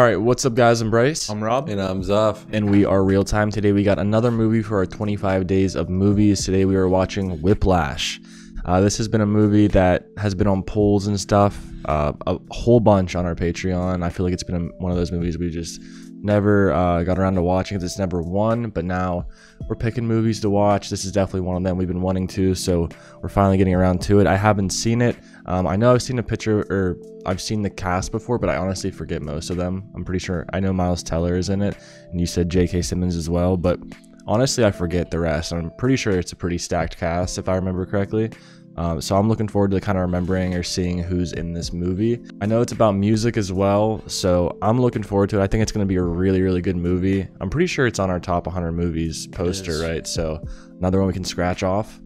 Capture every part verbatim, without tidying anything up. All right, what's up, guys? I'm Bryce. I'm Rob. And I'm Zuff. And we are Reel-Time. Today we got another movie for our twenty-five days of movies. Today we are watching Whiplash. Uh, this has been a movie that has been on polls and stuff, uh, a whole bunch on our Patreon. I feel like it's been a, one of those movies we just never uh, got around to watching because it's never won. But now we're picking movies to watch. This is definitely one of them we've been wanting to, so we're finally getting around to it. I haven't seen it. Um, I know I've seen a picture, or I've seen the cast before, but I honestly forget most of them. I'm pretty sure I know Miles Teller is in it, and you said J K Simmons as well, but honestly, I forget the rest. I'm pretty sure it's a pretty stacked cast, if I remember correctly. Um, so I'm looking forward to kind of remembering or seeing who's in this movie. I know it's about music as well, so I'm looking forward to it. I think it's going to be a really, really good movie. I'm pretty sure it's on our top one hundred movies poster, right? So another one we can scratch off.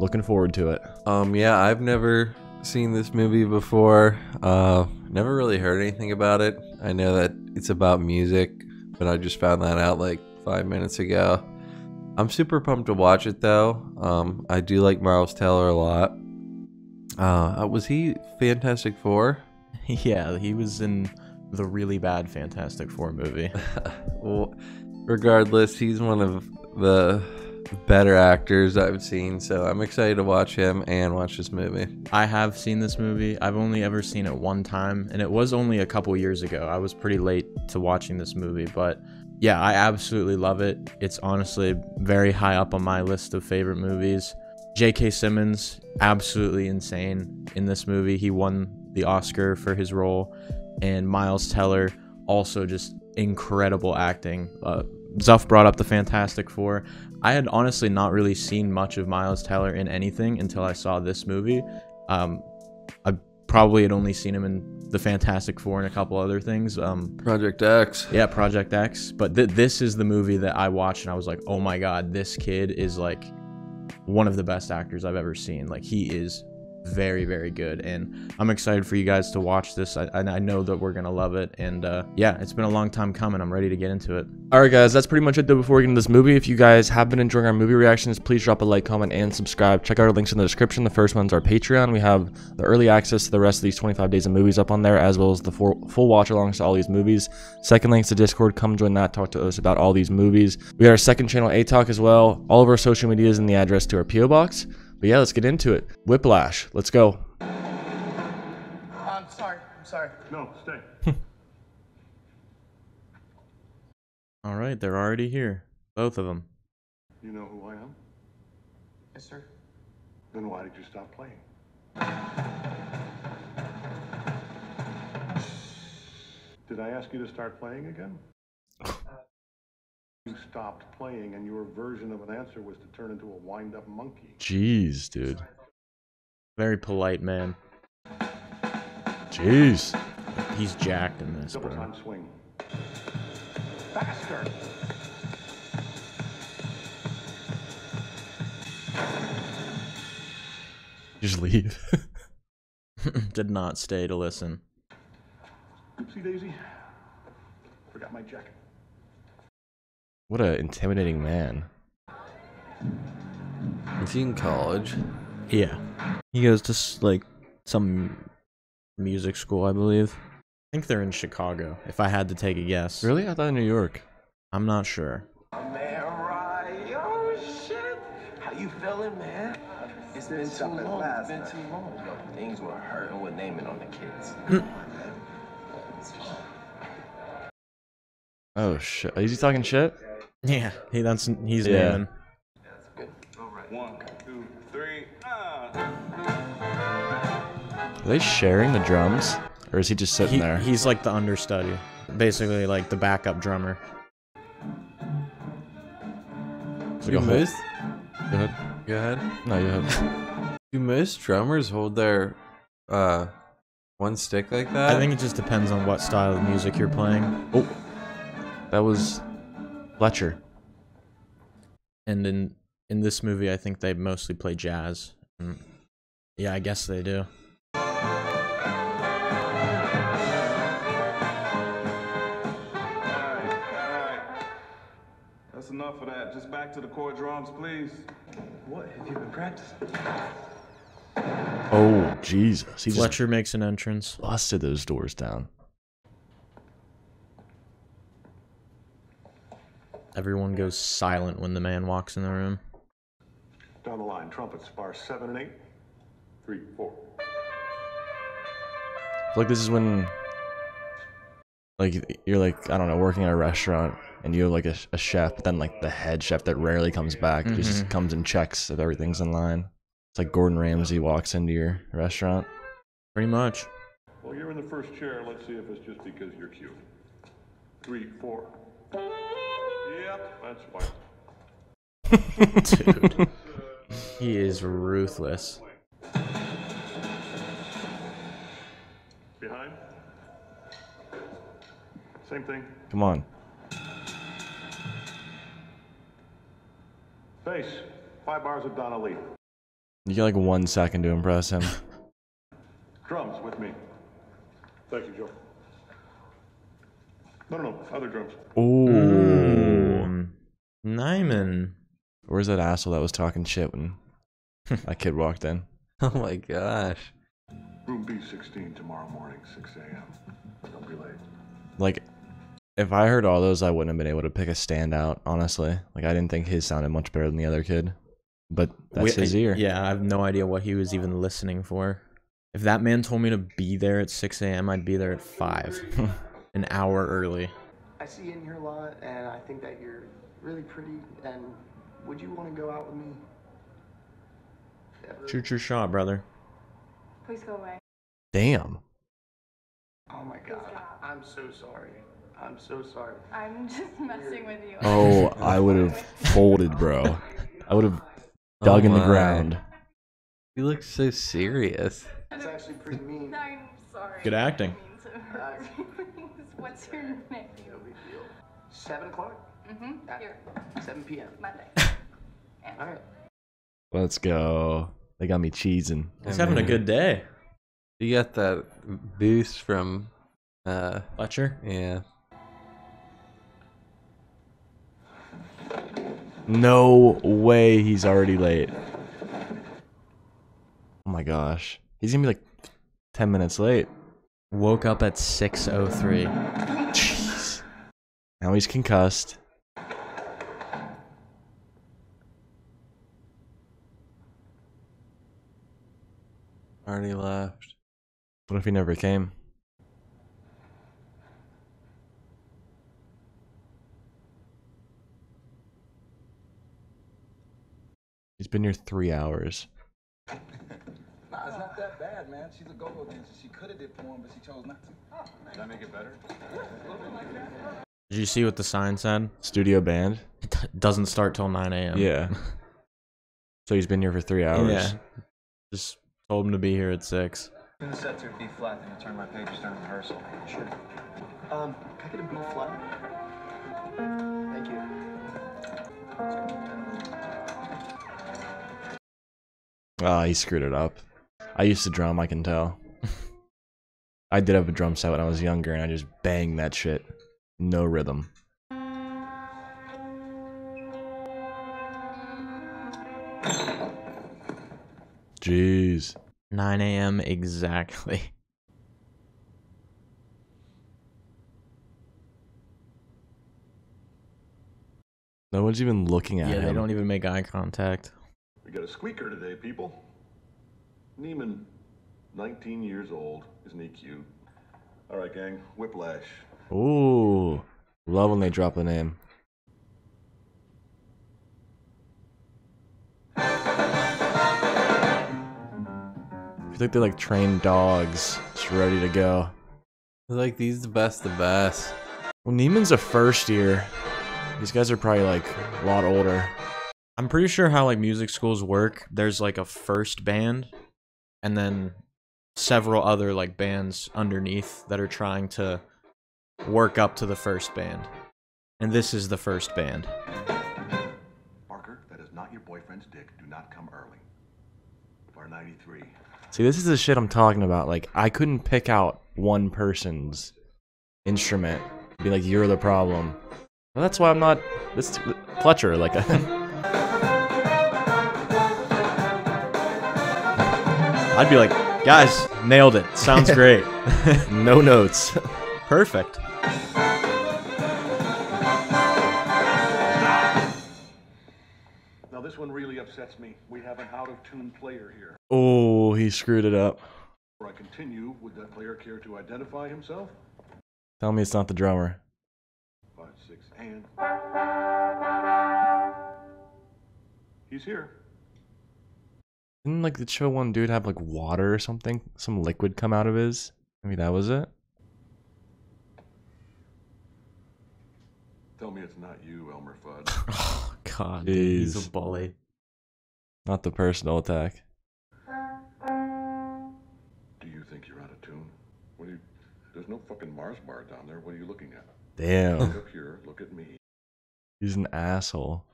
Looking forward to it. Um, yeah, I've never seen this movie before. Uh never really heard anything about it. I know that it's about music, but I just found that out like five minutes ago. I'm super pumped to watch it though. um I do like Miles Teller a lot. Uh was he Fantastic Four? Yeah, he was in the really bad Fantastic Four movie. Well, regardless, he's one of the better actors I've seen, so I'm excited to watch him and watch this movie. I have seen this movie. I've only ever seen it one time, and it was only a couple years ago. I was pretty late to watching this movie, but yeah, I absolutely love it. It's honestly very high up on my list of favorite movies. J K Simmons, absolutely insane in this movie. He won the Oscar for his role, and Miles Teller, also just incredible acting. Uh, Zuff brought up the Fantastic Four. I had honestly not really seen much of Miles Teller in anything until I saw this movie. Um, I probably had only seen him in the Fantastic Four and a couple other things. Um, Project X. Yeah, Project X. But th this is the movie that I watched and I was like, oh my God, this kid is like one of the best actors I've ever seen. Like, he is very, very good. And I'm excited for you guys to watch this. I, I know that we're gonna love it. And uh, yeah, it's been a long time coming. I'm ready to get into it. All right, guys, that's pretty much it though before we get into this movie. If you guys have been enjoying our movie reactions, please drop a like, comment, and subscribe. Check out our links in the description. The first one's our Patreon. We have the early access to the rest of these twenty-five days of movies up on there, as well as the full, full watch alongs to all these movies. Second link's to Discord. Come join that. Talk to us about all these movies. We got our second channel, A-Talk, as well. All of our social medias and the address to our P O box. But yeah, let's get into it. Whiplash, let's go. I'm sorry, I'm sorry. No, stay. All right, they're already here, both of them. You know who I am? Yes, sir. Then why did you stop playing? Did I ask you to start playing again? uh, You stopped playing, and your version of an answer was to turn into a wind-up monkey. Jeez, dude. Very polite, man. Jeez. He's jacked in this, bro. Double time swing. Faster. Just leave. Did not stay to listen. Oopsie daisy. Forgot my jacket. What an intimidating man. Is he in college? Yeah. He goes to, like, some music school, I believe. I think they're in Chicago, if I had to take a guess. Really? I thought in New York. I'm not sure. I'm there, right? Oh, shit! How you feeling, man? It's been too long. It's been too long. You know, things were hurting with naming on the kids. Oh, shit. Is he talking shit? Yeah, he that's he's yeah. Naming. Yeah, that's good. All right. One, two, three. Are they sharing the drums, or is he just sitting he, there? He's like the understudy, basically like the backup drummer. Do like most? Go ahead. Go ahead. No, you have. Do most drummers hold their uh one stick like that? I think it just depends on what style of music you're playing. Oh, that was Fletcher. And in in this movie, I think they mostly play jazz. Yeah, I guess they do. Alright, alright. That's enough of that. Just back to the core drums, please. What have you been practicing? Oh, Jesus. He Fletcher makes an entrance. Busted those doors down. Everyone goes silent when the man walks in the room. Down the line, trumpets, bar seven and eight. Three, four. It's like this is when, like, you're like, I don't know, working at a restaurant and you have like a, a chef, but then like the head chef that rarely comes back mm-hmm. just comes and checks if everything's in line. It's like Gordon Ramsay walks into your restaurant. Pretty much. Well, you're in the first chair. Let's see if it's just because you're cute. Three, four. Yep, that's fine. Dude. He is ruthless. Behind. Same thing. Come on. Face. Five bars of Donnelly. You get like one second to impress him. Drums with me. Thank you, Joe. No, no, no. Other drums. Ooh. Mm. Nyman. Where's that asshole that was talking shit when that kid walked in? Oh my gosh. Room B sixteen tomorrow morning, six A M Don't be late. Like, if I heard all those, I wouldn't have been able to pick a standout, honestly. Like, I didn't think his sounded much better than the other kid. But that's we, his ear. Yeah, I have no idea what he was even listening for. If that man told me to be there at six A M, I'd be there at five. An hour early. I see you in here a lot, and I think that you're really pretty, and would you want to go out with me? Ever? Shoot your shot, brother. Please go away. Damn. Oh my god. I'm so sorry. I'm so sorry. I'm just messing with you. Oh, I would have folded, bro. I would have dug oh in the ground. You look so serious. That's actually pretty mean. I'm sorry. Good acting. What's your name? Seven o'clock? Mm-hmm. Here. seven P M Monday. All right. Let's go. They got me cheesing. He's having a good day. You got that boost from uh, Fletcher? Yeah. No way he's already late. Oh my gosh. He's gonna be like ten minutes late. Woke up at six oh three. Jeez. Now he's concussed. Already left. What if he never came? He's been here three hours. Nah, it's not that bad, man. She's a go-go dancer. She could have did porn, but she chose not to. Oh, nice. Did I make it better? Did you see what the sign said? Studio band? It doesn't start till nine A M Yeah. So he's been here for three hours. Yeah. Just told him to be here at six. I'm gonna set to a B flat, then I turn my pages during rehearsal. Sure. Um, can I get a B flat? Thank you. Ah, oh, he screwed it up. I used to drum, I can tell. I did have a drum set when I was younger, and I just banged that shit. No rhythm. Jeez. nine A M exactly. No one's even looking at yeah, him. Yeah, they don't even make eye contact. We got a squeaker today, people. Nyman, nineteen years old. Isn't he cute? All right, gang. Whiplash. Ooh. Love when they drop the name. I think they're like trained dogs, just ready to go. They're like, these the best, the best. Well, Nyman's a first year. These guys are probably like a lot older. I'm pretty sure how like music schools work. There's like a first band, and then several other like bands underneath that are trying to work up to the first band. And this is the first band. Parker, that is not your boyfriend's dick. Do not come early. Bar ninety-three. See, this is the shit I'm talking about. Like, I couldn't pick out one person's instrument. Be like, you're the problem. Well, that's why I'm not this Fletcher. Like, I'd be like, guys, nailed it. Sounds great. No notes. Perfect. That's me. We have an out-of-tune player here. Oh, he screwed it up. Before I continue, would that player care to identify himself? Tell me it's not the drummer. Five, six, and... He's here. Didn't, like, the show one dude have, like, water or something? Some liquid come out of his? Maybe that was it? Tell me it's not you, Elmer Fudd. Oh, God, dude, he's a bully. Not the personal attack. Do you think you're out of tune? What do you... There's no fucking Mars bar down there. What are you looking at? Damn. Look up here. Look at me. He's an asshole.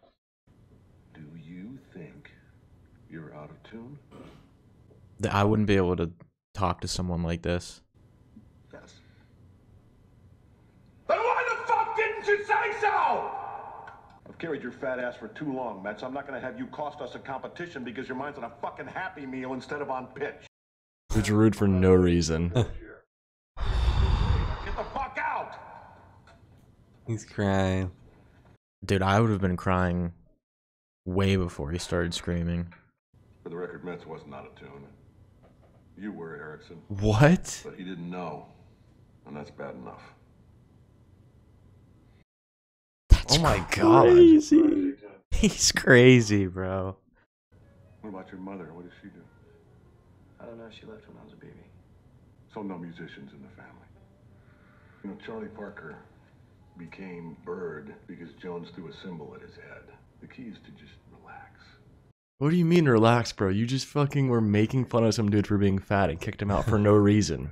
Do you think you're out of tune? I wouldn't be able to talk to someone like this. Yes. Then why the fuck didn't you say so? I've carried your fat ass for too long, Mets. I'm not going to have you cost us a competition because your mind's on a fucking Happy Meal instead of on pitch. Which rude for no reason. He's crying. Dude, I would have been crying way before he started screaming. For the record, Metz wasn't out of tune. You were, Erickson. What? But he didn't know. And that's bad enough. That's oh my crazy. God. He's crazy, bro. What about your mother? What does she do? I don't know. She left when I was a baby. So no musicians in the family. You know, Charlie Parker became Bird because Jones threw a cymbal at his head. The key is to just relax. What do you mean relax, bro? You just fucking were making fun of some dude for being fat and kicked him out for no reason.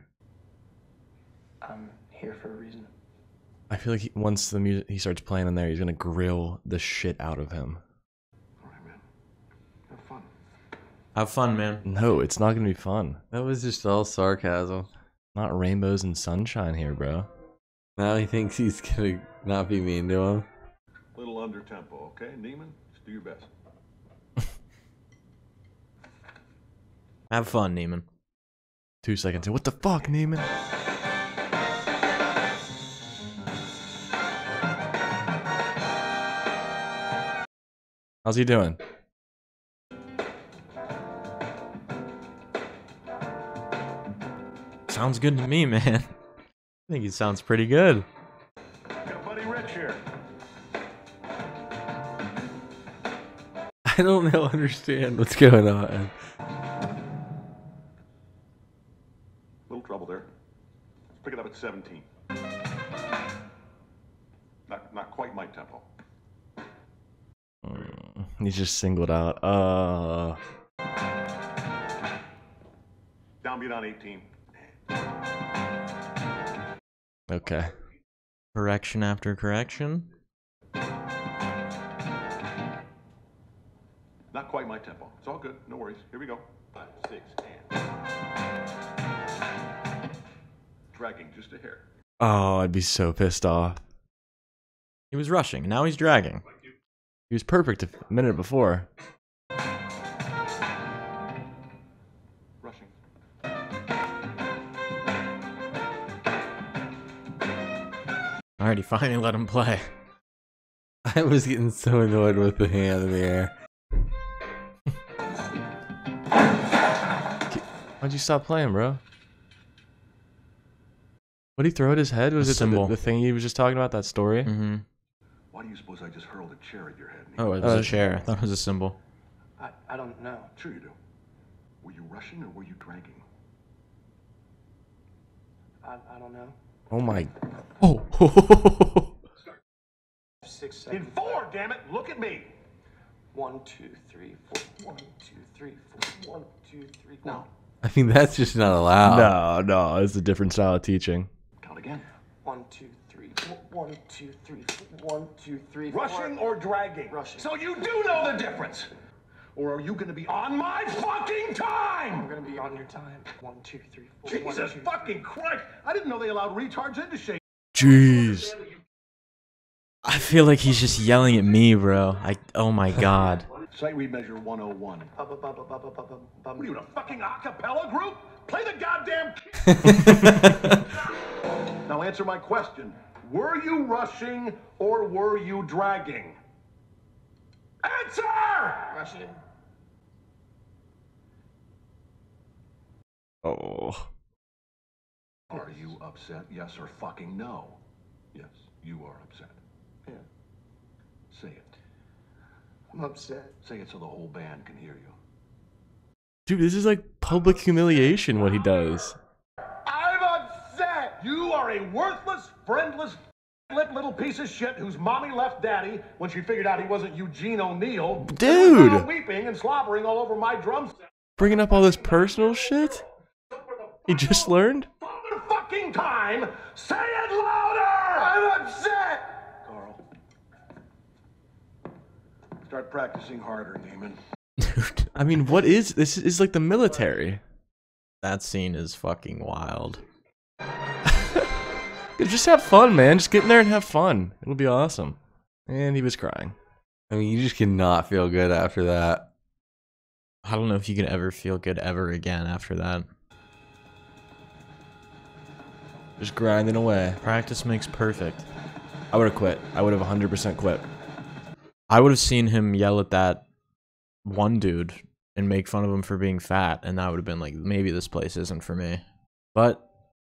I'm here for a reason. I feel like he, once the music he starts playing in there, he's gonna grill the shit out of him. All right, man. Have fun. Have fun, man. No, it's not gonna be fun. That was just all sarcasm. Not rainbows and sunshine here, bro. Now he thinks he's gonna not be mean to him. Little under tempo, okay? Nyman, just do your best. Have fun, Nyman. Two seconds in. What the fuck, Nyman? How's he doing? Sounds good to me, man. I think he sounds pretty good. Got Buddy Rich here. I don't know, understand what's going on. Little trouble there. Let's pick it up at seventeen. Not, not quite my tempo. Mm, he's just singled out. Uh. Downbeat on eighteen. Okay. Correction after correction. Not quite my tempo. It's all good. No worries. Here we go. Five, six, and... Dragging just a hair. Oh, I'd be so pissed off. He was rushing. Now he's dragging. He was perfect a minute before. Alright, he finally let him play. I was getting so annoyed with the hand in the air. Why'd you stop playing, bro? What'd he throw at his head? Was it the, the thing he was just talking about, that story? Mm-hmm. Why do you suppose I just hurled a chair at your head? Oh, it was uh, a chair. I thought it was a cymbal. I, I don't know. Sure you do. Were you rushing or were you dragging? I, I don't know. Oh my! Oh! Six seconds. In four, damn it! Look at me. One, two, three, four. One, two, three, four. One, two, three, four. No. I mean, that's just not allowed. No, no, it's a different style of teaching. Count again. One, two, three, four. One, two, three, four. One, two, three, four. Rushing or dragging? Rushing. So you do know the difference. Or are you going to be on my fucking time? I'm going to be on your time. One, two, three, four. Jesus one, two, fucking Christ. I didn't know they allowed retards into shape. Jeez. I feel like he's just yelling at me, bro. I, oh my God. Sight read measure one oh one. What are you, in a fucking a cappella group? Play the goddamn kid. Now answer my question. Were you rushing or were you dragging? Answer! Rushing. Oh. Are you upset? Yes or fucking no? Yes, you are upset. Yeah. Say it. I'm upset. Say it so the whole band can hear you. Dude, this is like public humiliation, what he does. I'm upset! You are a worthless, friendless, little piece of shit whose mommy left daddy when she figured out he wasn't Eugene O'Neill. Dude! Weeping and slobbering all over my drum set. Bringing up all this personal shit? He just learned? Fucking time! Say it louder! I'm upset! Carl. Start practicing harder, Neiman. Dude, I mean, what is this? Is like the military. That scene is fucking wild. Dude, just have fun, man. Just get in there and have fun. It'll be awesome. And he was crying. I mean, you just cannot feel good after that. I don't know if you can ever feel good ever again after that. Just grinding away. Practice makes perfect. I would have quit. I would have one hundred percent quit. I would have seen him yell at that one dude and make fun of him for being fat, and that would have been like, maybe this place isn't for me. But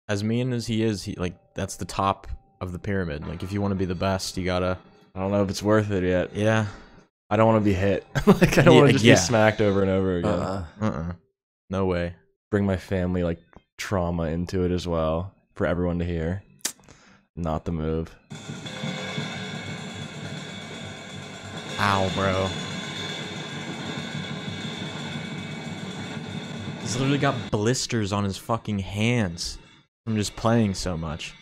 as mean as he is, he like that's the top of the pyramid. Like, if you want to be the best, you gotta. I don't know if it's worth it yet. Yeah. I don't want to be hit. Like, I don't yeah, want to just yeah. be smacked over and over again. Uh uh. Uh-uh. No way. Bring my family like trauma into it as well. For everyone to hear. Not the move. Ow, bro. He's literally got blisters on his fucking hands from just playing so much.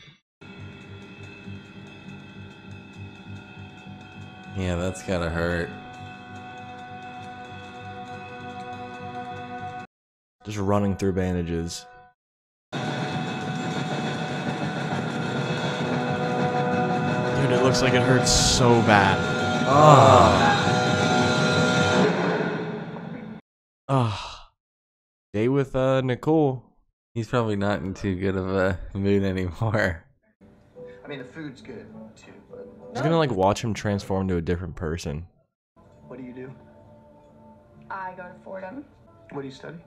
Yeah, that's gotta hurt. Just running through bandages. It looks like it hurts so bad. Oh. Oh. Stay with uh, Nicole. He's probably not in too good of a mood anymore. I mean, the food's good too, but he's gonna like watch him transform into a different person. What do you do? I go to Fordham. What do you study?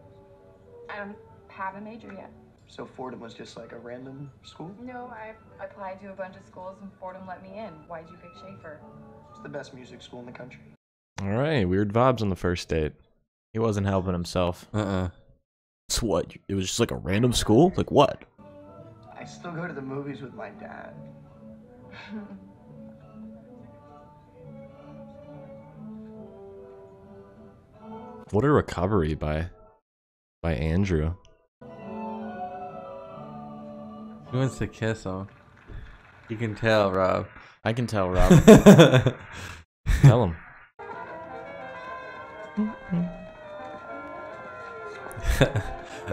I don't have a major yet. So Fordham was just like a random school? No, I applied to a bunch of schools and Fordham let me in. Why'd you pick Schaefer? It's the best music school in the country. All right, weird vibes on the first date. He wasn't helping himself. Uh-uh. So what? It was just like a random school? Like what? I still go to the movies with my dad. What a recovery by, by Andrew. He wants to kiss him. You can tell, Rob. I can tell, Rob. Tell him.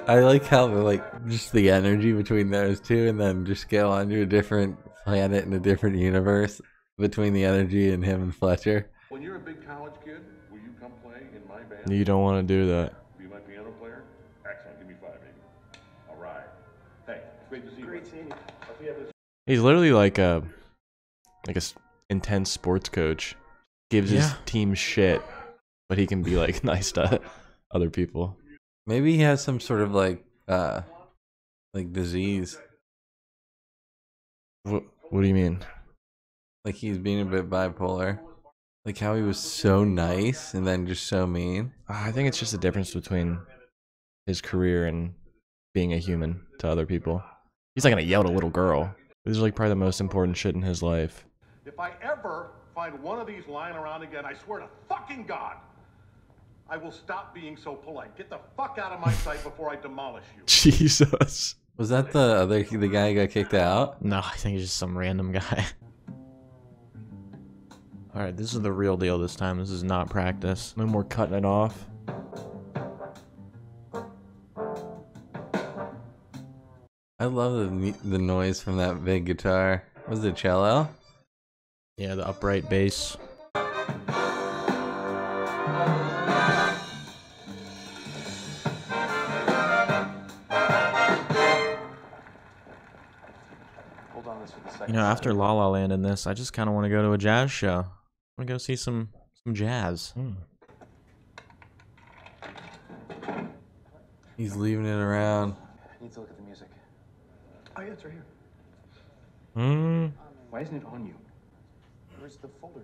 I like how the, like just the energy between those two, and then just go on to a different planet and a different universe between the energy and him and Fletcher. When you're a big college kid, will you come play in my band? You don't want to do that. Be my piano player? Excellent. Give me five, baby. All right. Hey. Great to see you. Great to see you. He's literally like a like a intense sports coach. Gives yeah. his team shit, but he can be like nice to other people. Maybe he has some sort of like uh like disease. What What do you mean? Like he's being a bit bipolar. Like how he was so nice and then just so mean. I think it's just the difference between his career and being a human to other people. He's not gonna yell at a little girl. This is like probably the most important shit in his life. If I ever find one of these lying around again, I swear to fucking God, I will stop being so polite. Get the fuck out of my sight before I demolish you. Jesus. Was that the other the guy who got kicked out? No, I think it's just some random guy. All right, this is the real deal this time. This is not practice. No more cutting it off. I love the the noise from that big guitar. Was it cello? Yeah, the upright bass. Hold on, this for the second. You know, after La La Land and this, I just kind of want to go to a jazz show. I want to go see some some jazz. Hmm. He's leaving it around. Need to look at the music. Oh yeah, it's right here. Hmm. Why isn't it on you? Where's the folder?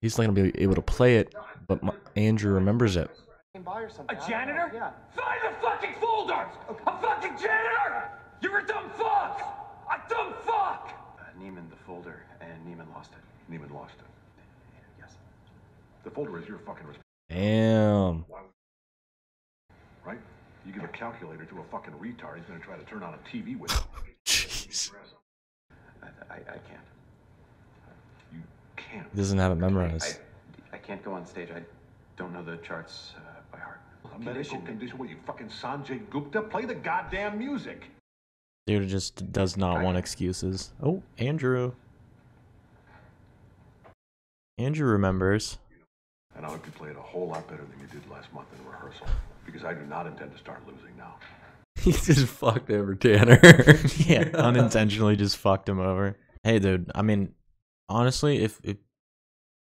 He's not gonna be able to play it, but my, Andrew remembers it. A janitor? Yeah. Find the fucking folder! Okay. A fucking janitor! You're a dumb fuck! A dumb fuck! Uh, Nyman, the folder, and Nyman lost it. Nyman lost it. Yes. The folder is your fucking responsibility. Damn. Right? You give a calculator to a fucking retard, he's gonna try to turn on a T V with it. Jeez. I, I, I can't. You can't. He doesn't have it memorized. I, I, I can't go on stage. I don't know the charts uh, by heart. A medical condition? What, you fucking Sanjay Gupta? Play the goddamn music. Dude just does not want excuses. Oh, Andrew. Andrew remembers. And I hope you play it a whole lot better than you did last month in rehearsal, because I do not intend to start losing now. He just fucked over Tanner. Yeah, unintentionally just fucked him over. Hey, dude. I mean, honestly, if if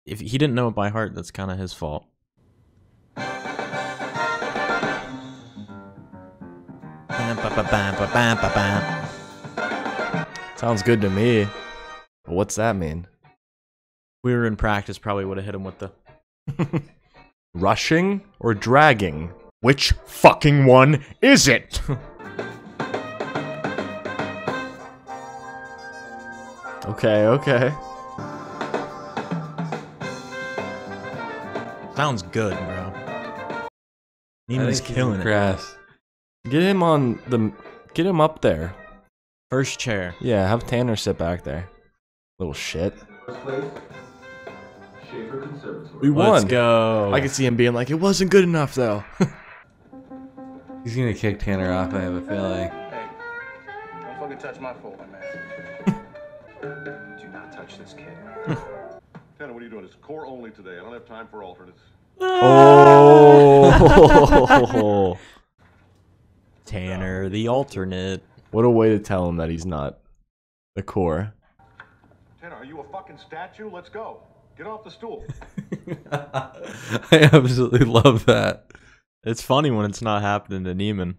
if he didn't know it by heart, that's kind of his fault. Sounds good to me. But what's that mean? We were in practice. Probably would have hit him with the. Rushing or dragging? Which fucking one is it? Okay, okay. Sounds good, bro. Neiman's killing it. Grass. Get him on the. Get him up there. First chair. Yeah, have Tanner sit back there. Little shit. We won. Let's go. I can see him being like, it wasn't good enough though. He's gonna kick Tanner off, I have a feeling. Hey, don't fucking touch my folder, man. Do not touch this kid. Tanner, what are you doing? It's core only today. I don't have time for alternates. Oh. Tanner, the alternate. What a way to tell him that he's not the core. Tanner, are you a fucking statue? Let's go. Get off the stool. I absolutely love that. It's funny when it's not happening to Nyman.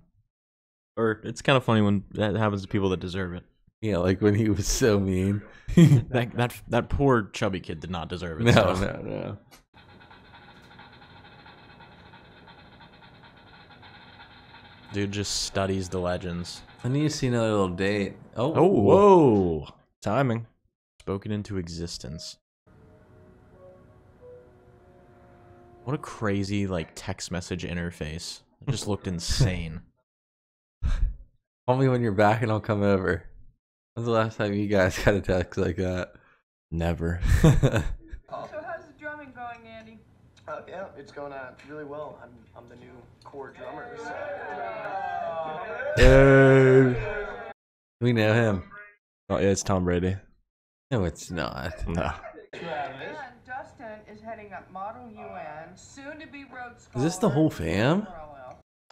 Or it's kind of funny when that happens to people that deserve it. Yeah, like when he was so mean. that that that poor chubby kid did not deserve it. No, so. no, no. Dude just studies the legends. I need to see another little date. Oh, oh whoa. Timing. Spoken into existence. What a crazy, like, text message interface. It just looked insane. Call me when you're back and I'll come over. When's the last time you guys got a text like that? Never. So how's the drumming going, Andy? Uh, yeah, it's going uh, really well. I'm, I'm the new core drummer. So. Dude. We know him. Oh, yeah, it's Tom Brady. No, it's not. No. Travis. Dustin is heading up Model U N, soon to be Rhodes Scholar. Is this the whole fam?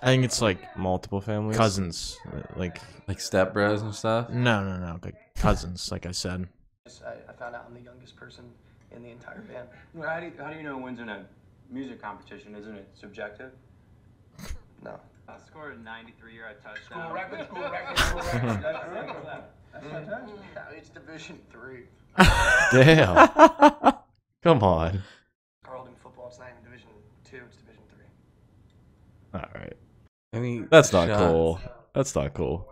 I think it's like multiple families, cousins, like like stepbros and stuff. No, no, no, like cousins. Like I said, I found out I'm the youngest person in the entire band. How do you, how do you know who wins in a music competition? Isn't it subjective? No. I scored a ninety-three year I touched. School record. School record. School record. That's fantastic. It's Division Three. Damn. Come on. Carlton football, it's not even Division Two, it's Division Three. Alright. I mean, that's not cool. That's not cool.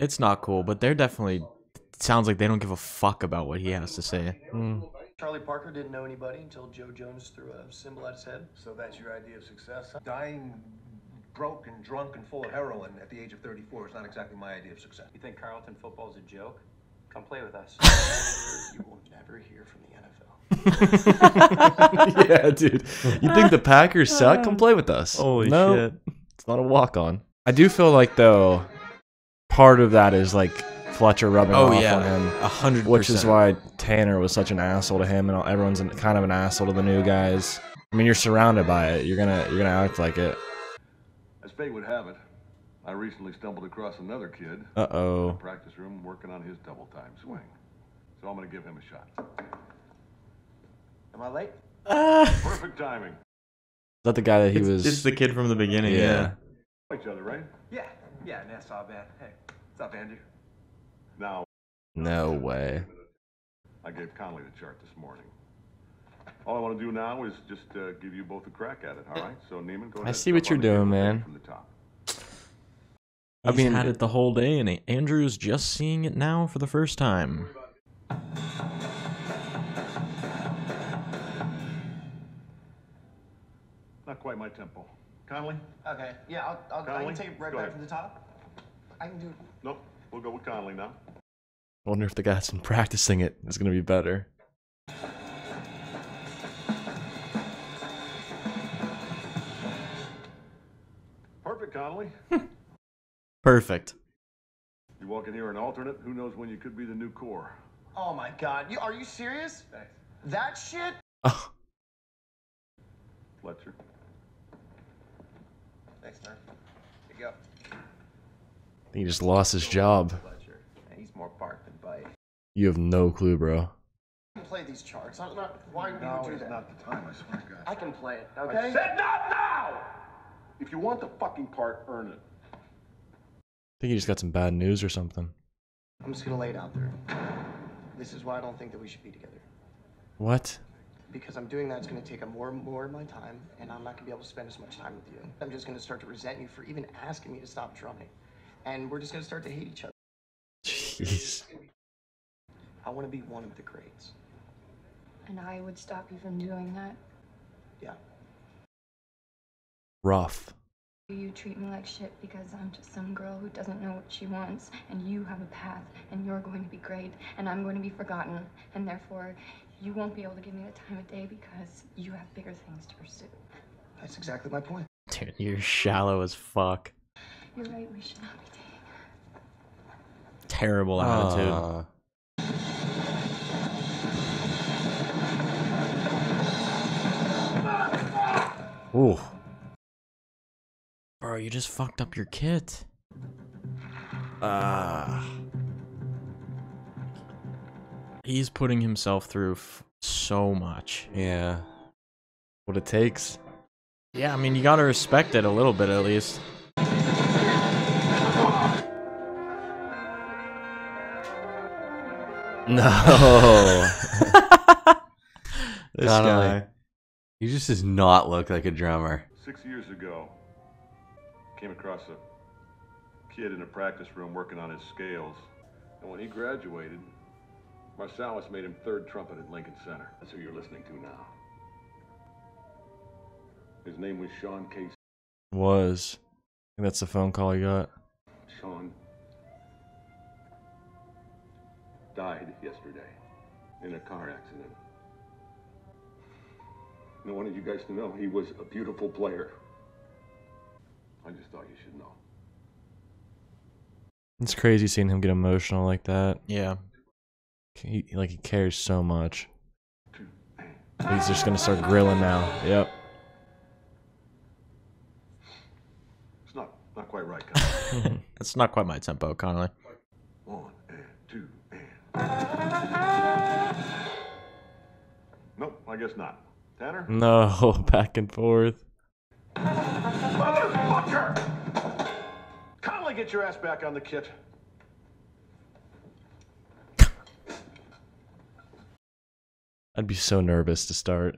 It's not cool, but they're definitely, it sounds like they don't give a fuck about what he has to say. Mm. Charlie Parker didn't know anybody until Joe Jonas threw a symbol at his head. So that's your idea of success? Dying broke and drunk and full of heroin at the age of thirty-four is not exactly my idea of success. You think Carlton football is a joke? Come play with us. You will never hear from the N F L. Yeah, dude. You think the Packers suck? Come play with us. Holy no, shit. It's not a walk-on. I do feel like, though, part of that is, like, Fletcher rubbing oh, off yeah. on him. Oh, one hundred percent. Which is why Tanner was such an asshole to him, and everyone's kind of an asshole to the new guys. I mean, you're surrounded by it. You're gonna, you're gonna act like it. As fate would have it, I recently stumbled across another kid Uh-oh. in the practice room working on his double-time swing. So I'm gonna give him a shot. Am I late? Uh, Perfect timing. Is that the guy that he it's, was? It's the kid from the beginning. Yeah. yeah. Each other, right? Yeah. Yeah, Nassau band. Hey, what's up, Andrew? Now. No way. I gave Connolly the chart this morning. All I want to do now is just uh, give you both a crack at it. All right. So Nyman, go ahead. I see what you're doing, man. From the top. I mean, he's had it the whole day, and Andrew's just seeing it now for the first time. Not quite my tempo. Connolly? Okay. Yeah, I'll, I'll Connolly? I can take it right go back ahead. From the top. I can do it. Nope. We'll go with Connolly now. I wonder if the guy's been practicing it. It's going to be better. Perfect, Connolly. Perfect. You walk in here an alternate. Who knows when you could be the new core. Oh my God. You, are you serious? Thanks. That shit? Oh. Fletcher. Thanks, man. Here you go. I think he just lost his job. He's more bark than bite. You have no clue, bro. I can play these charts. I'm not. Why would no, you do that? Not the time. I swear to God. I can play it. Okay. I said not now. If you want the fucking part, earn it. I think he just got some bad news or something. I'm just gonna lay it out there. This is why I don't think that we should be together. What? Because I'm doing that, it's going to take up more and more of my time, and I'm not going to be able to spend as much time with you. I'm just going to start to resent you for even asking me to stop drumming. And we're just going to start to hate each other. Jeez. I want to be one of the greats. And I would stop you from doing that? Yeah. Rough. You treat me like shit because I'm just some girl who doesn't know what she wants, and you have a path, and you're going to be great, and I'm going to be forgotten, and therefore... you won't be able to give me the time of day because you have bigger things to pursue. That's exactly my point. Dude, you're shallow as fuck. You're right, we should not be dating. Terrible attitude. Uh. Ooh. Bro, you just fucked up your kit. Ah. Uh. He's putting himself through f so much. Yeah. What it takes. Yeah, I mean, you gotta respect it a little bit, at least. No. This guy. He just does not look like a drummer. Six years ago, came across a kid in a practice room working on his scales. And when he graduated... Marsalis made him third trumpet at Lincoln Center. That's who you're listening to now. His name was Sean Casey. Was. I think that's the phone call he got. Sean died yesterday in a car accident. I wanted you guys to know he was a beautiful player. I just thought you should know. It's crazy seeing him get emotional like that. Yeah. He, like, he cares so much. He's just gonna start grilling now. Yep. It's not, not quite right, Connolly. That's not quite my tempo, Connolly. One and two and... Nope, I guess not. Tanner? No, back and forth. Motherfucker! Connolly, get your ass back on the kit. I'd be so nervous to start.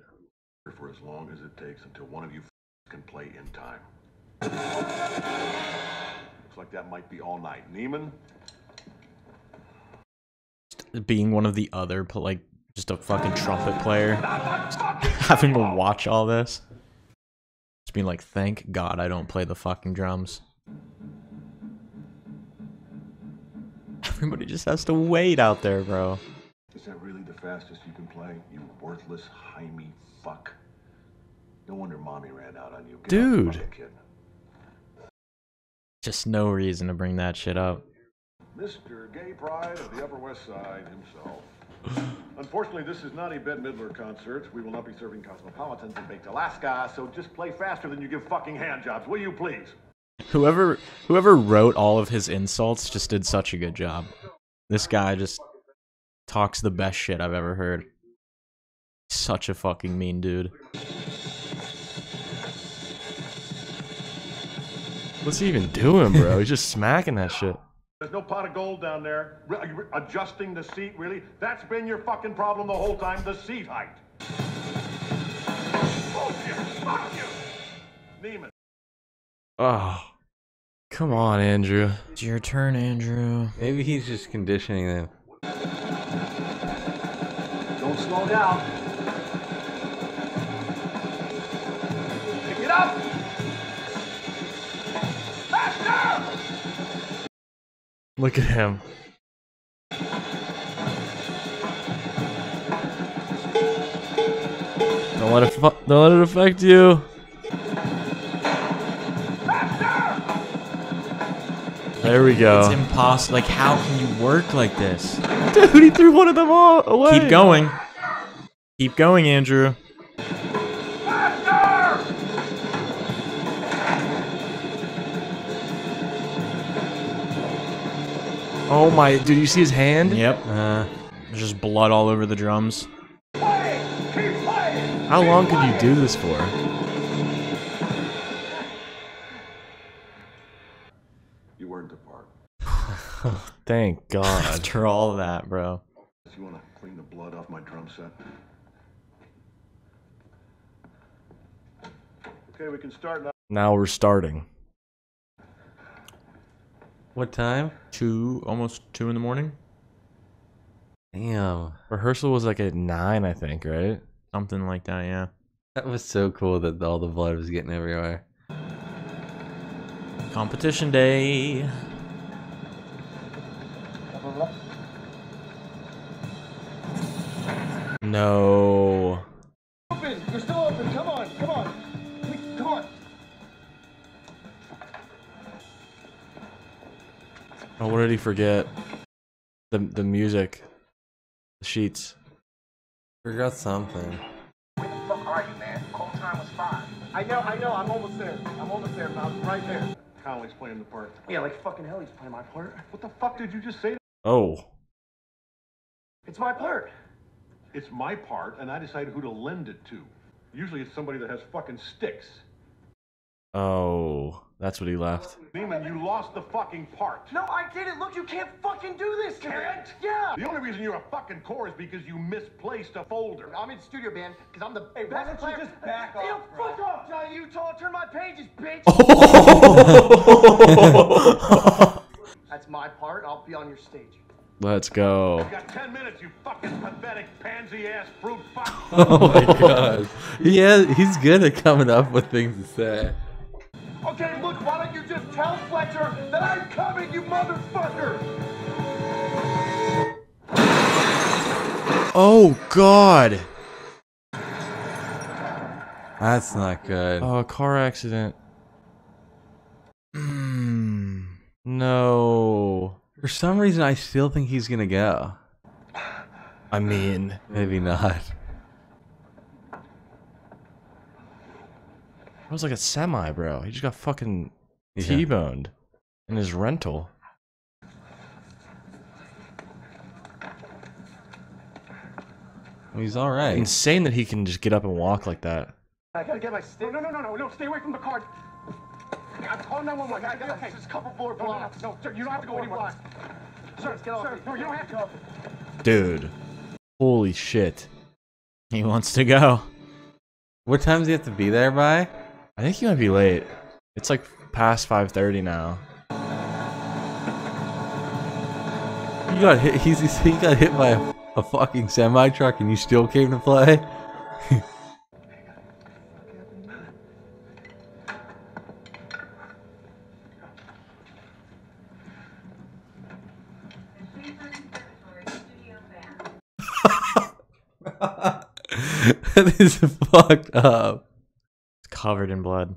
For as long as it takes until one of you can play in time. Looks like that might be all night. Nyman? Being one of the other, like, just a fucking trumpet player. Having to watch all this. Just being like, thank God I don't play the fucking drums. Everybody just has to wait out there, bro. Is that really the fastest you can play? You worthless, Jaime fuck. No wonder mommy ran out on you. Get dude. Out, kid. Just no reason to bring that shit up. Mister Gay Pride of the Upper West Side himself. Unfortunately, this is not a Bette Midler concert. We will not be serving cosmopolitans in Baked Alaska, so just play faster than you give fucking handjobs, will you please? Whoever, whoever wrote all of his insults just did such a good job. This guy just... talks the best shit I've ever heard. Such a fucking mean dude. What's he even doing, bro? He's just smacking that shit. There's no pot of gold down there. Re re adjusting the seat, really? That's been your fucking problem the whole time, the seat height. Oh, shit. Fuck you. Nyman. Oh. Come on, Andrew. It's your turn, Andrew. Maybe he's just conditioning them. Don't slow down. Pick it up. Faster! Look at him. Don't let it, don't let it affect you. There we go. It's impossible. Like, how can you work like this? Dude, he threw one of them all away. Keep going. Keep going, Andrew. Faster! Oh my, dude, you see his hand? Yep. Uh, there's just blood all over the drums. Play, keep playing, how keep long playing. Could you do this for? Oh, thank God. After all that, bro. You want to clean the blood off my drum set? Okay, we can start now. Now we're starting. What time? Two, almost two in the morning. Damn. Rehearsal was like at nine, I think, right? Something like that, yeah. That was so cool that all the blood was getting everywhere. Competition day. No. Open. We're still open. Come on. Come on. Come on. Oh, what did he forget? The the music. The sheets. Forgot something. Where the fuck are you, man? Call time was five. I know, I know, I'm almost there. I'm almost there, Bob. Right there. Connolly's playing the part. Yeah, like fucking hell he's playing my part. What the fuck did you just say to Oh. It's my part. It's my part, and I decide who to lend it to. Usually it's somebody that has fucking sticks. Oh, that's what he left. Nyman, you lost the fucking part. No, I didn't. Look, you can't fucking do this, Terrence. Yeah. The only reason you're a fucking core is because you misplaced a folder. I'm in studio band because I'm the hey, why don't player. You just back off, hey, fuck off, Johnny Utah. Turn my pages, bitch. That's my part. I'll be on your stage. Let's go. You got ten minutes, you fucking pathetic pansy-ass fruit fuck. Oh my God. Yeah, he's good at coming up with things to say. Okay, look, why don't you just tell Fletcher that I'm coming, you motherfucker? Oh, God. That's not good. Oh, a car accident. Mm, no. For some reason, I still think he's gonna go. I mean, maybe not. That was like a semi, bro. He just got fucking yeah. T-boned in his rental. He's all right. It's insane that he can just get up and walk like that. I gotta get my stick. No, no, no, no, no! Stay away from the car. I'm calling nine one one. I got just a couple more blocks. No, no, no, you don't have to go anywhere. Sir, get off. Sir, no, you don't have to go. Dude, holy shit! He wants to go. What time does he have to be there by? I think he might be late. It's like past five thirty now. You got hit. He's, he's he got hit by a, a fucking semi truck, and you still came to play. That is fucked up. It's covered in blood.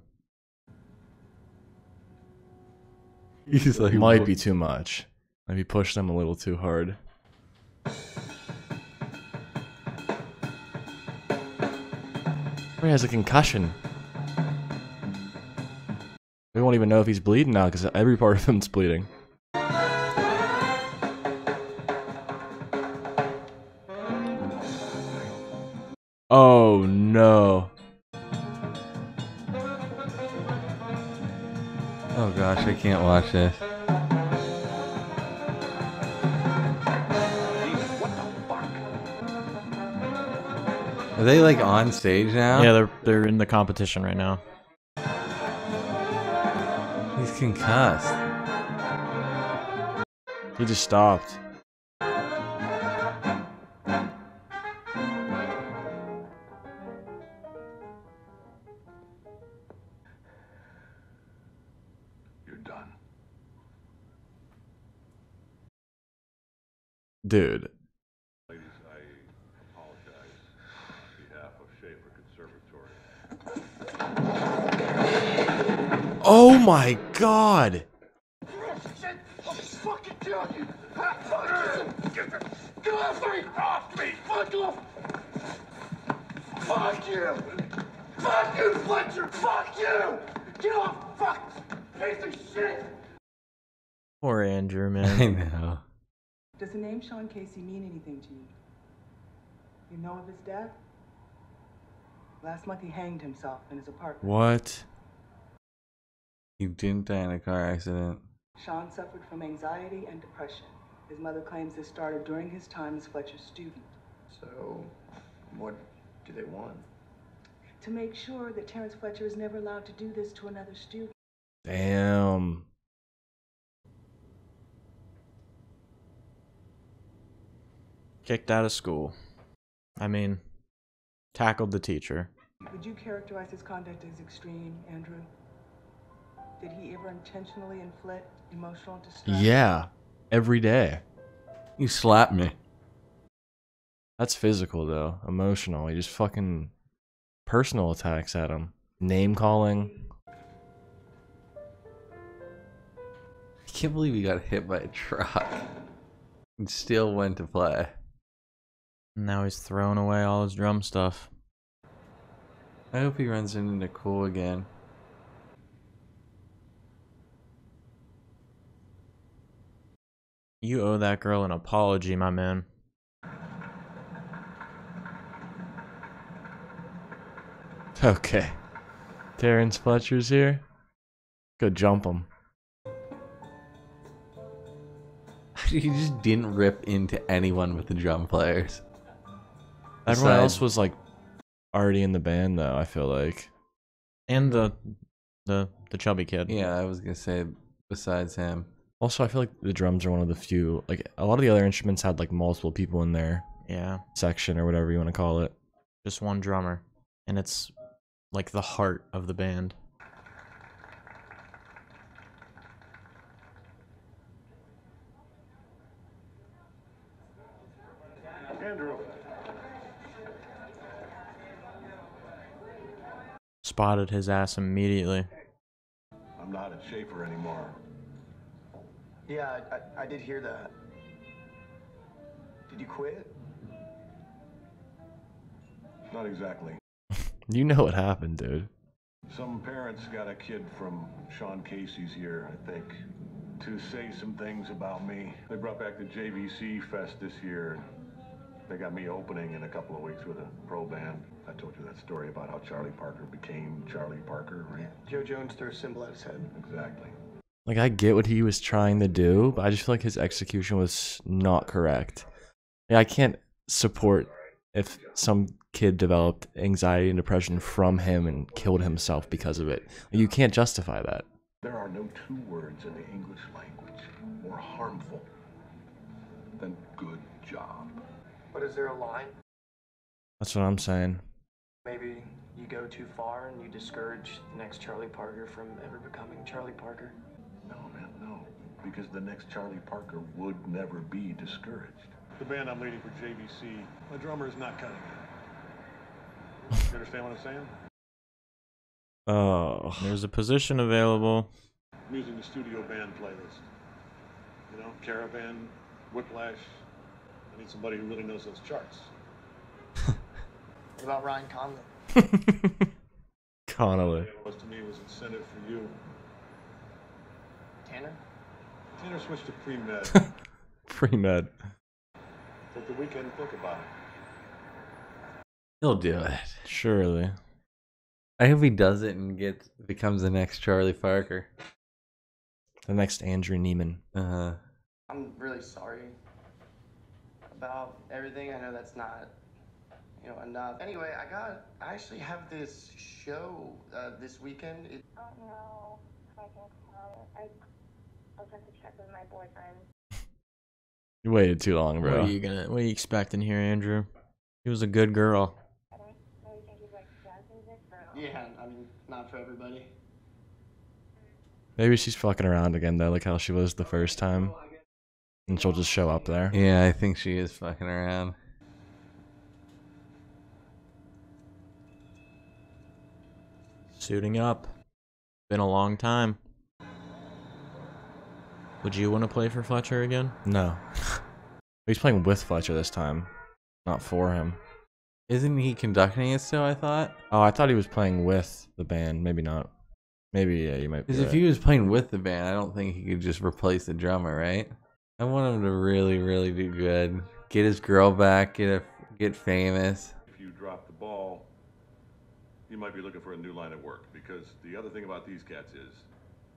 He's like, might be too much. Maybe push them a little too hard. He has a concussion. We won't even know if he's bleeding now because every part of him's bleeding. Oh no. Oh gosh, I can't watch this. Are they like on stage now? Yeah, they're they're in the competition right now. He's concussed. He just stopped. Dude. Ladies, I apologize on behalf of Schaefer Conservatory. Oh my god! I'm fucking killing you! Get off me! Off me! Fuck off! Fuck you! Fuck you, Fletcher! Fuck you! Get off! Fuck! Piece of shit! Poor Andrew, man. I know. Does the name Sean Casey mean anything to you? You know of his death? Last month he hanged himself in his apartment. What? He didn't die in a car accident. Sean suffered from anxiety and depression. His mother claims this started during his time as Fletcher's student. So, what do they want? To make sure that Terrence Fletcher is never allowed to do this to another student. Damn. Kicked out of school. I mean, tackled the teacher. Would you characterize his conduct as extreme, Andrew? Did he ever intentionally inflict emotional distress? Yeah, every day. He slapped me. That's physical, though. Emotional. He just fucking personal attacks at him. Name calling. I can't believe he got hit by a truck and still went to play. Now he's throwing away all his drum stuff. I hope he runs into Nicole again. You owe that girl an apology, my man. Okay. Terrence Fletcher's here. Go jump him. He just didn't rip into anyone with the drum players. Everyone Aside. else was like already in the band though, I feel like. And the the the chubby kid. Yeah, I was gonna say besides him. Also I feel like the drums are one of the few, like a lot of the other instruments had like multiple people in their yeah. section or whatever you want to call it. Just one drummer. And it's like the heart of the band. Spotted his ass immediately. I'm not at Schaefer anymore. Yeah, I, I did hear that. Did you quit? Not exactly. You know what happened, dude. Some parents got a kid from Sean Casey's here, I think, to say some things about me. They brought back the J V C Fest this year. They got me opening in a couple of weeks with a pro band. I told you that story about how Charlie Parker became Charlie Parker, right? Joe Jones threw a symbol at his head. Exactly. Like, I get what he was trying to do, but I just feel like his execution was not correct. Yeah, I can't support if some kid developed anxiety and depression from him and killed himself because of it. You can't justify that. There are no two words in the English language more harmful than good job. But is there a line? That's what I'm saying. Maybe you go too far and you discourage the next Charlie Parker from ever becoming Charlie Parker. No, man, no. Because the next Charlie Parker would never be discouraged. The band I'm leading for J V C, the drummer is not cutting it. You understand what I'm saying? Oh. There's a position available. I'm using the studio band playlist. You know, Caravan, Whiplash. I need somebody who really knows those charts. What about Ryan Connolly? Connolly. What to me was incentive for you. Tanner? Tanner switched to pre-med. Pre-med. Take the weekend and think about it. He'll do it. Surely. I hope he does it and gets becomes the next Charlie Parker. The next Andrew Nyman. Uh, I'm really sorry about everything. I know that's not, you know, enough. Anyway, I got, I actually have this show uh, this weekend. It... I don't know if I can come. I, I'll have to check with my boyfriend. You waited too long, bro. What are you gonna? What are you expecting here, Andrew? He was a good girl. I don't really think he's like jazz music, bro. Yeah, I mean, not for everybody. Maybe she's fucking around again, though, like how she was the first time. And she'll just show up there. Yeah, I think she is fucking around. Suiting up. Been a long time. Would you want to play for Fletcher again? No. He's playing with Fletcher this time, not for him. Isn't he conducting it still, I thought? Oh, I thought he was playing with the band. Maybe not. Maybe, yeah, you might be. Because if right. he was playing with the band, I don't think he could just replace the drummer, right? I want him to really, really do good. Get his girl back, get a, get famous. If you drop the ball, you might be looking for a new line of work. Because the other thing about these cats is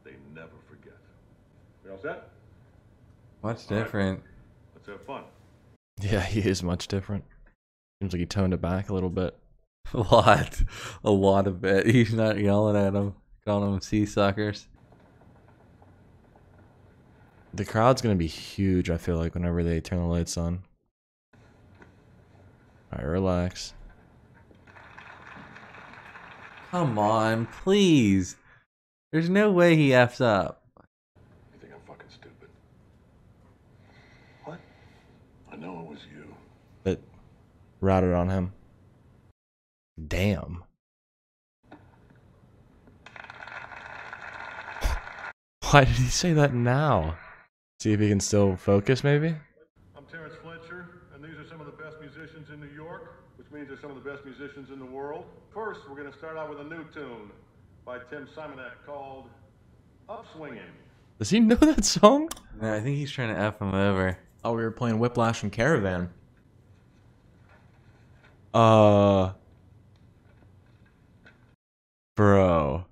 they never forget. We all set? Much different. Right. Let's have fun. Yeah, he is much different. Seems like he toned it back a little bit. A lot. A lot of it. He's not yelling at him. Calling them sea suckers. The crowd's gonna be huge, I feel like, whenever they turn the lights on. Alright, relax. Come on, please. There's no way he F's up. You think I'm fucking stupid? What? I know it was you. That ratted on him. Damn. Why did he say that now? See if he can still focus, maybe? I'm Terrence Fletcher, and these are some of the best musicians in New York, which means they're some of the best musicians in the world. First, we're going to start out with a new tune by Tim Simonek called Upswinging. Does he know that song? No, I think he's trying to F him over. Oh, we were playing Whiplash and Caravan. Uh... Bro...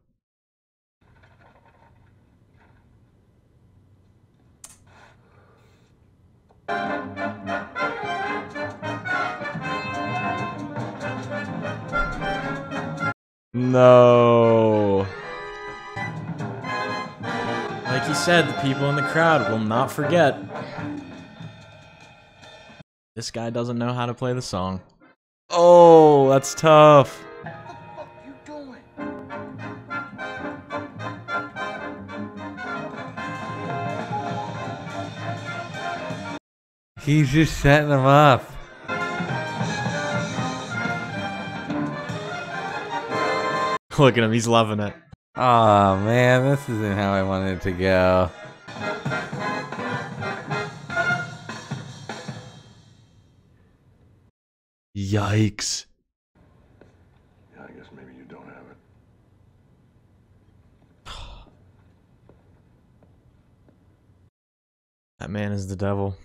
No. Like he said, the people in the crowd will not forget. This guy doesn't know how to play the song. Oh, that's tough. He's just setting them up. Look at him, he's loving it. Aw, oh, man, this isn't how I wanted it to go. Yikes. Yeah, I guess maybe you don't have it. That man is the devil.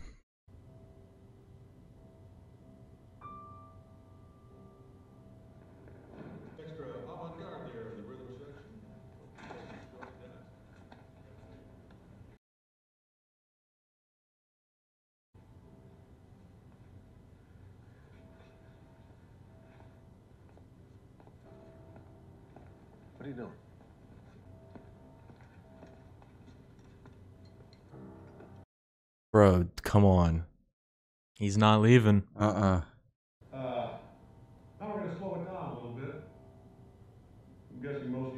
What are you doing? Bro, come on. He's not leaving. Uh-uh. Uh, now we're going to slow it down a little bit. I'm guessing most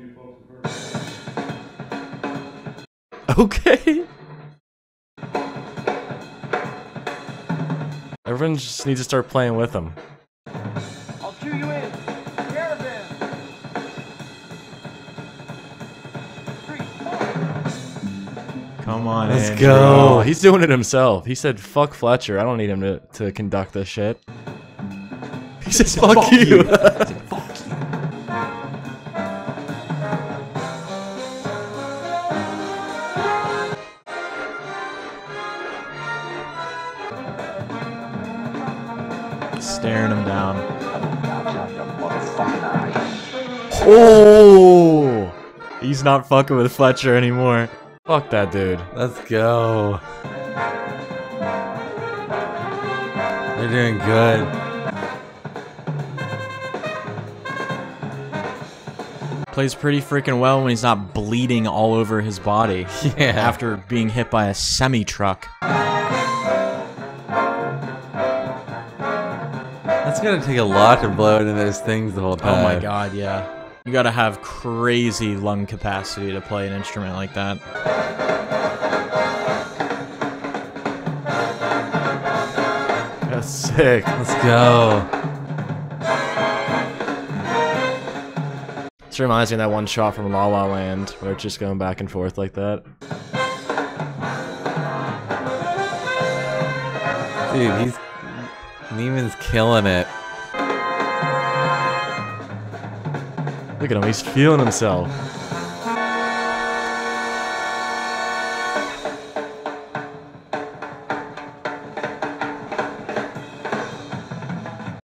of you folks have heard. Okay. Everyone just needs to start playing with him. Come on, let's Andrew. Go. He's doing it himself. He said, fuck Fletcher. I don't need him to, to conduct this shit. He says, fuck, fuck you. you. Said, fuck you. Staring him down. Oh! He's not fucking with Fletcher anymore. Fuck that dude. Let's go. They're doing good. Plays pretty freaking well when he's not bleeding all over his body. Yeah. After being hit by a semi-truck. That's gonna take a lot to blow into those things the whole time. Oh my god, yeah. You gotta have crazy lung capacity to play an instrument like that. That's sick. Let's go. This reminds me of that one shot from La La Land, where it's just going back and forth like that. Dude, he's... Nyman's killing it. Look at him, he's feeling himself.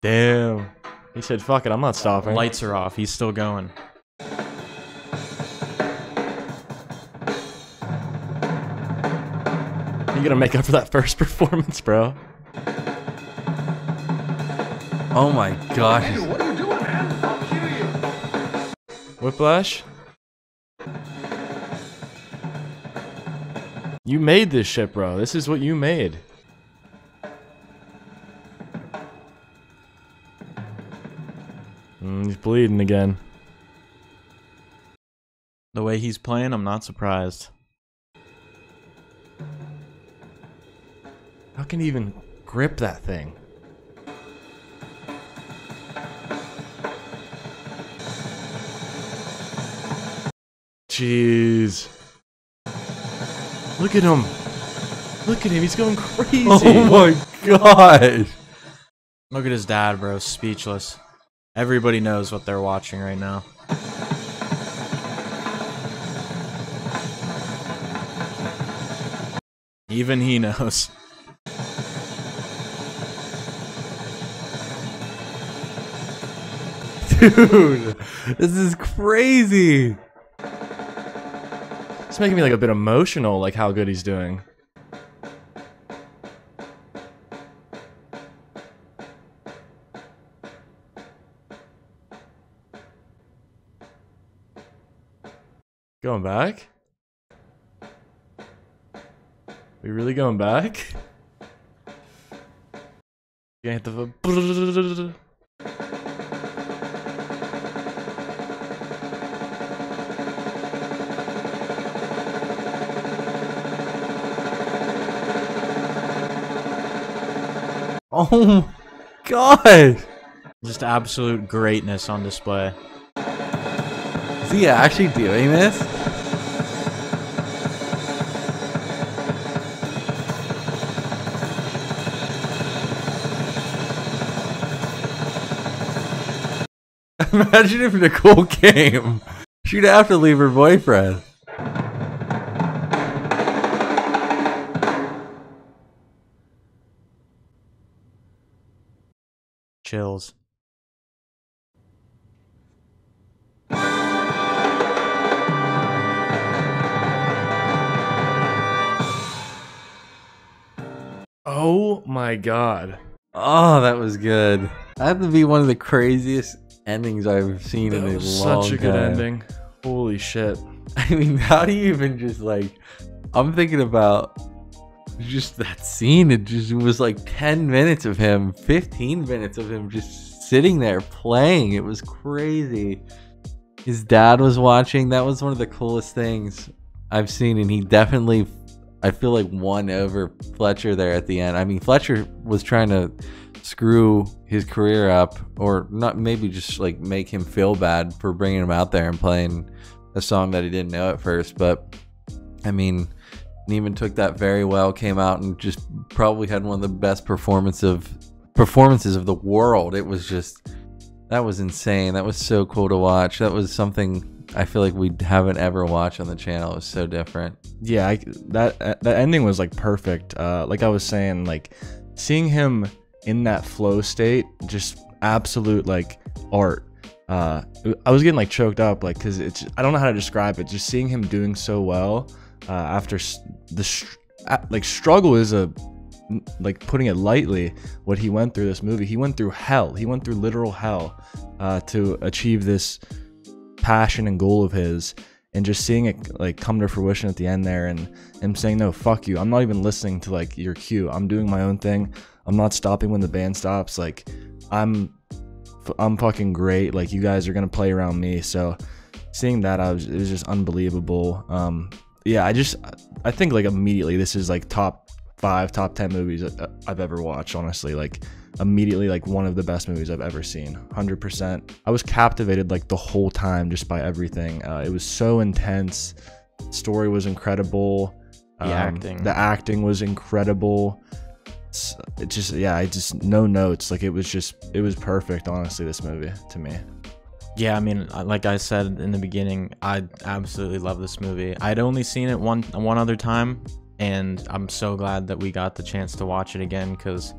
Damn. He said, fuck it, I'm not stopping. Lights are off, he's still going. You gotta make up for that first performance, bro. Oh my god. What are you doing, man? I'll kill you. Whiplash? You made this shit, bro. This is what you made. Mm, he's bleeding again. The way he's playing, I'm not surprised. How can he even grip that thing? Jeez. Look at him. Look at him. He's going crazy. Oh my god. Look at his dad, bro. Speechless. Everybody knows what they're watching right now. Even he knows. Dude, this is crazy. It's making me like a bit emotional, like how good he's doing. Going back? We really going back? Gonna hit the. Oh god! Just absolute greatness on display. Is he actually doing this? Imagine if Nicole came. She'd have to leave her boyfriend. Chills. Oh my god. Oh, that was good. That had to be one of the craziest endings I've seen in a long time. Such a good ending. Holy shit. I mean, how do you even just like... I'm thinking about... just that scene, it just was like ten minutes of him, fifteen minutes of him just sitting there playing. It was crazy. His dad was watching. That was one of the coolest things I've seen, and he definitely, I feel like, won over Fletcher there at the end. I mean, Fletcher was trying to screw his career up, or not, maybe just like make him feel bad for bringing him out there and playing a song that he didn't know at first. But I mean, Nyman took that very well, came out and just probably had one of the best performance of performances of the world. It was just, that was insane. That was so cool to watch. That was something I feel like we haven't ever watched on the channel. It was so different. Yeah, I, that that ending was like perfect. Uh, like I was saying, like seeing him in that flow state, just absolute like art. Uh, I was getting like choked up, like because it's, I don't know how to describe it. Just seeing him doing so well. uh, after the str like struggle is a like putting it lightly, what he went through this movie. He went through hell. He went through literal hell uh, to achieve this passion and goal of his, and just seeing it like come to fruition at the end there, and him saying, no, fuck you, I'm not even listening to like your cue, I'm doing my own thing, I'm not stopping when the band stops, like I'm I'm fucking great, like you guys are gonna play around me. So seeing that, I was it was just unbelievable. Um yeah, I just I think like immediately this is like top five, top ten movies I've ever watched, honestly. Like immediately, like one of the best movies I've ever seen, one hundred percent. I was captivated like the whole time just by everything. Uh, it was so intense. The story was incredible. The um, acting, the acting was incredible. It's, it just, yeah, I just no notes. Like it was just, it was perfect. Honestly, this movie to me. Yeah, I mean, like I said in the beginning, I absolutely love this movie. I'd only seen it one one other time, and I'm so glad that we got the chance to watch it again, because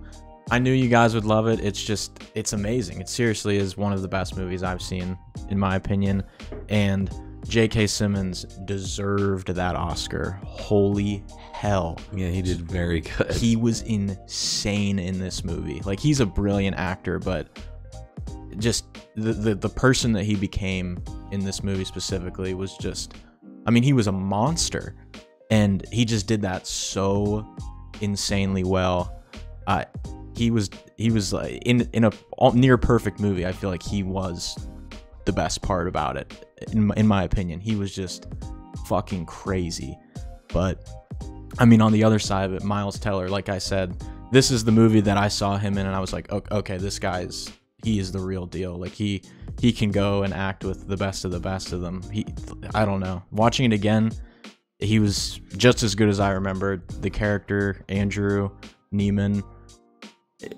I knew you guys would love it. It's just, it's amazing. It seriously is one of the best movies I've seen, in my opinion. And J K. Simmons deserved that Oscar. Holy hell. Yeah, he did very good. He was insane in this movie. Like, he's a brilliant actor, but just the, the, the person that he became in this movie specifically was just, I mean, he was a monster. And he just did that so insanely well. Uh, He was he was like in in a near perfect movie. I feel like he was the best part about it, in my, in my opinion. He was just fucking crazy. But I mean, on the other side of it, Miles Teller, like I said, this is the movie that I saw him in, and I was like, okay, okay, this guy's he is the real deal. Like he he can go and act with the best of the best of them. He I don't know. Watching it again, he was just as good as I remembered. The character Andrew Nyman.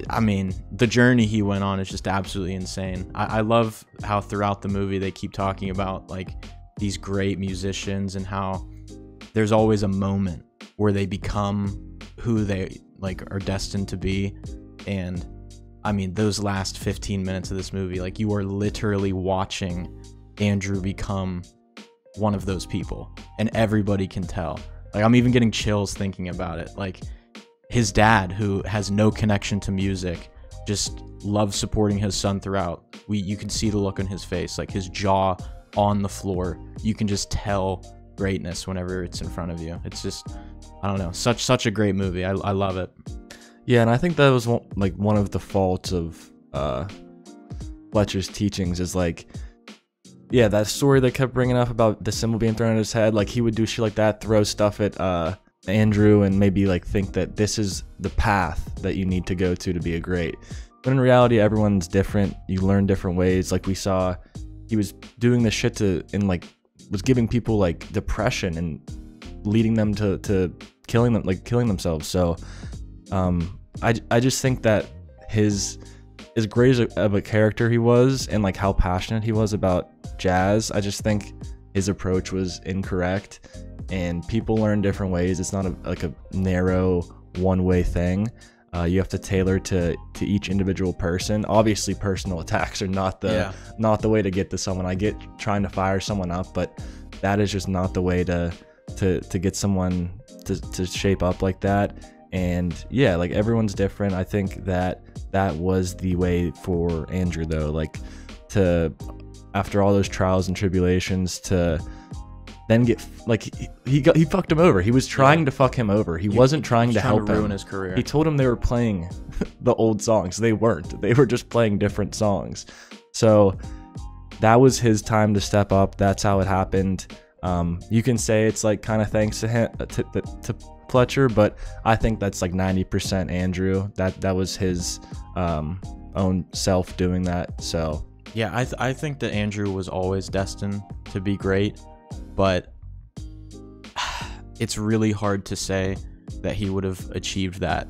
I mean, the journey he went on is just absolutely insane. I, I love how throughout the movie they keep talking about like these great musicians and how there's always a moment where they become who they like are destined to be. And I mean, those last fifteen minutes of this movie, like you are literally watching Andrew become one of those people, and everybody can tell. Like I'm even getting chills thinking about it. Like his dad, who has no connection to music, just loves supporting his son throughout. We, you can see the look on his face, like his jaw on the floor. You can just tell greatness whenever it's in front of you. It's just, I don't know, such such a great movie. I, I love it. Yeah, and I think that was one, like one of the faults of uh, Fletcher's teachings is like, yeah, that story they kept bringing up about the symbol being thrown at his head. Like he would do shit like that, throw stuff at Uh, Andrew, and maybe like think that this is the path that you need to go to to be a great, but in reality everyone's different. You learn different ways. Like we saw he was doing this shit to and like was giving people like depression and leading them to to killing them, like killing themselves. So um I, I just think that his as great of a character he was and like how passionate he was about jazz, I just think his approach was incorrect. And people learn different ways. It's not a, like a narrow one-way thing. Uh, you have to tailor to to each individual person. Obviously, personal attacks are not the yeah. not the way to get to someone. I get trying to fire someone up, but that is just not the way to to to get someone to to shape up like that. And yeah, like everyone's different. I think that that was the way for Andrew though. Like to after all those trials and tribulations to. Then get like he, he got he fucked him over. He was trying yeah. to fuck him over. He, he wasn't trying he was to trying help to ruin him. His career. He told him they were playing the old songs. They weren't. They were just playing different songs. So that was his time to step up. That's how it happened. Um, you can say it's like kind of thanks to him to, to, to Fletcher, but I think that's like ninety percent Andrew. That that was his um, own self doing that. So yeah, I th I think that Andrew was always destined to be great. But it's really hard to say that he would have achieved that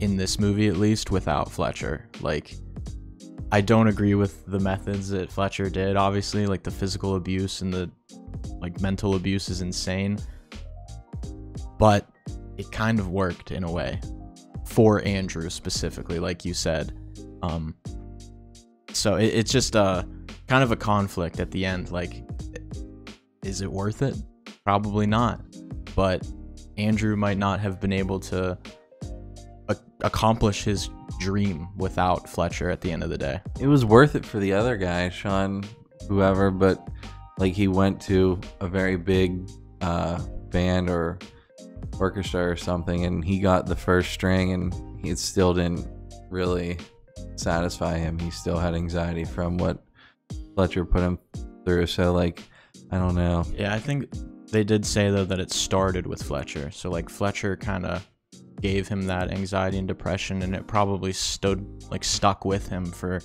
in this movie, at least without Fletcher. Like, I don't agree with the methods that Fletcher did, obviously. Like, the physical abuse and the like mental abuse is insane. But it kind of worked in a way for Andrew specifically, like you said. Um, so it, it's just a, kind of a conflict at the end. Like, is it worth it? Probably not. but Andrew might not have been able to a- accomplish his dream without Fletcher at the end of the day. It was worth it for the other guy, Sean, whoever, but like he went to a very big uh, band or orchestra or something, and he got the first string, and it still didn't really satisfy him. He still had anxiety from what Fletcher put him through. So like, I don't know. Yeah, I think they did say though that it started with Fletcher. So like Fletcher kind of gave him that anxiety and depression, and it probably stood like stuck with him for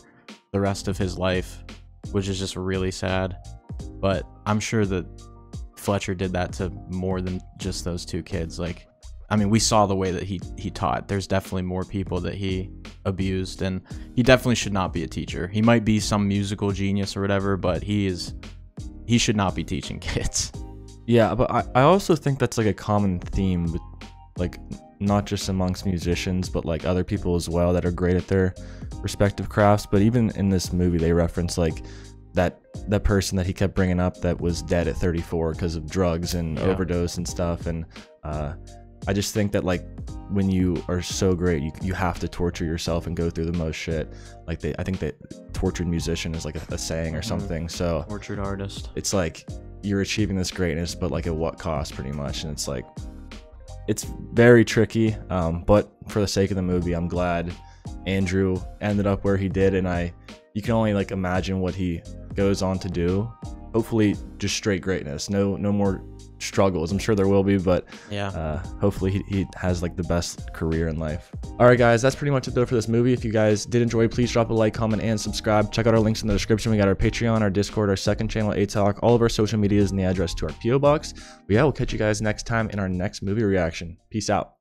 the rest of his life, which is just really sad. But I'm sure that Fletcher did that to more than just those two kids. Like, I mean, we saw the way that he he taught. There's definitely more people that he abused, and he definitely should not be a teacher. He might be some musical genius or whatever, but he is he should not be teaching kids. Yeah, but I, I also think that's like a common theme with like not just amongst musicians, but like other people as well that are great at their respective crafts. But even in this movie, they reference like that that person that he kept bringing up that was dead at thirty-four because of drugs and yeah. overdose and stuff. And uh, I just think that like when you are so great, you, you have to torture yourself and go through the most shit. Like they, I think that tortured musician is like a, a saying or something. Mm, so tortured artist. It's like you're achieving this greatness, but like at what cost, pretty much. And it's like it's very tricky. Um, but for the sake of the movie, I'm glad Andrew ended up where he did, and I. You can only like imagine what he goes on to do. Hopefully just straight greatness, no no more struggles. I'm sure there will be, but yeah, uh, hopefully he, he has like the best career in life. All right guys, that's pretty much it though for this movie. If you guys did enjoy, please drop a like, comment, and subscribe. Check out our links in the description. We got our Patreon, our Discord, our second channel, A Talk, all of our social medias, and the address to our P O box. But yeah, we'll catch you guys next time in our next movie reaction. Peace out.